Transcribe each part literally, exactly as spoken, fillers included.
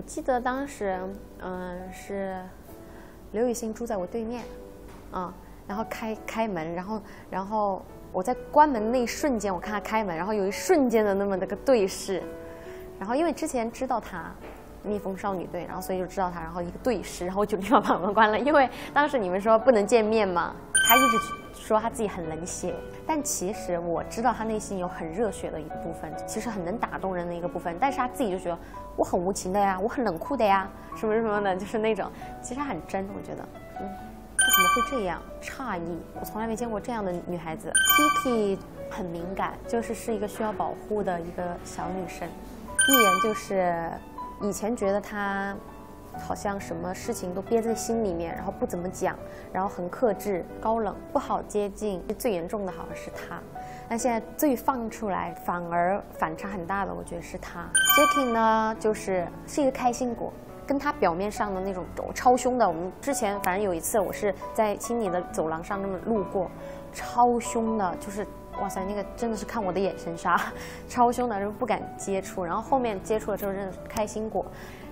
我记得当时，嗯、呃，是刘雨欣住在我对面，啊、嗯，然后开开门，然后然后我在关门那一瞬间，我看他开门，然后有一瞬间的那么那个对视，然后因为之前知道他。 蜜蜂少女队，然后所以就知道他，然后一个对视，然后我就立马把门关了，因为当时你们说不能见面嘛，他一直说他自己很冷血，但其实我知道他内心有很热血的一个部分，其实很能打动人的一个部分，但是他自己就觉得我很无情的呀，我很冷酷的呀，什么什么的，就是那种，其实他很真，我觉得，嗯，他怎么会这样？诧异，我从来没见过这样的女孩子。Kiki 很敏感，就是是一个需要保护的一个小女生，一言就是。 以前觉得他好像什么事情都憋在心里面，然后不怎么讲，然后很克制、高冷，不好接近。最严重的好像是他，但现在最放出来，反而反差很大的，我觉得是他。Jacky 呢，就是是一个开心果，跟他表面上的那种超凶的，我们之前反正有一次，我是在青你的走廊上那么路过，超凶的，就是。 哇塞，那个真的是看我的眼神杀，超凶的，然后不敢接触，然后后面接触了之后，真的开心果，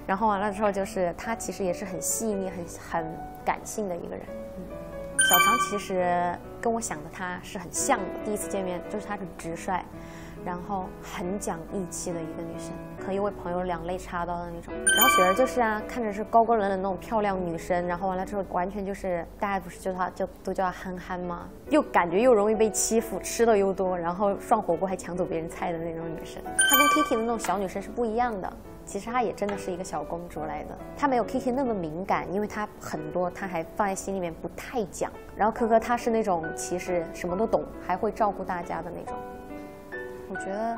然后完了之后就是他其实也是很细腻、很很感性的一个人。嗯、小唐其实跟我想的他是很像的，第一次见面就是他很直率，然后很讲义气的一个女生，可以为朋友两肋插刀的那种。然后雪儿就是啊，看着是高高冷冷那种漂亮女生，然后完了之后完全就是大家不是就她就都叫她憨憨吗？又感觉又容易被欺负，吃的又多，然后涮火锅还抢走别人菜的那种女生。她跟 Kiki 的那种小女生是不一样的，其实她也真的是一个小公主来的。她没有 Kiki 那么敏感，因为她很多她还放在心里面不太讲。然后珂珂她是那种其实什么都懂，还会照顾大家的那种。 我觉得，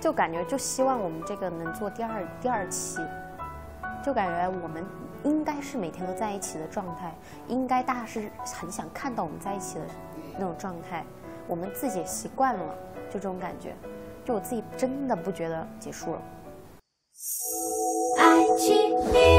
就感觉就希望我们这个能做第二第二期，就感觉我们应该是每天都在一起的状态，应该大家是很想看到我们在一起的那种状态，我们自己也习惯了，就这种感觉，就我自己真的不觉得结束了。爱情。